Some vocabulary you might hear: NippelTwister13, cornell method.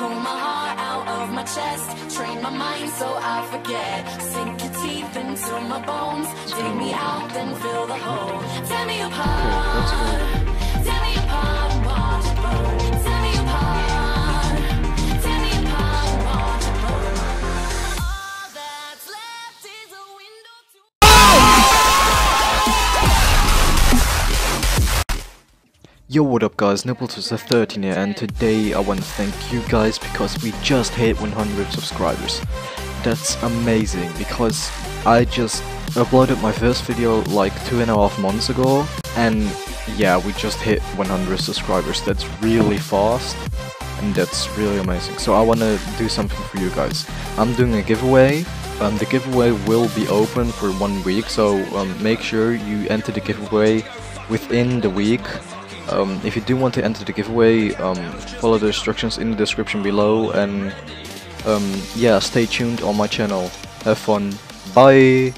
pull my heart out of my chest, train my mind so I forget, sink your teeth into my bones, dig me out then fill the hole, tear me apart. Yo, what up guys, NippelTwister13 here, and today I want to thank you guys because we just hit 100 subscribers. That's amazing because I just uploaded my first video like 2.5 months ago, and yeah, we just hit 100 subscribers. That's really fast and that's really amazing. So I want to do something for you guys. I'm doing a giveaway. The giveaway will be open for 1 week, so make sure you enter the giveaway within the week. If you do want to enter the giveaway, follow the instructions in the description below, and yeah, stay tuned on my channel. Have fun. Bye!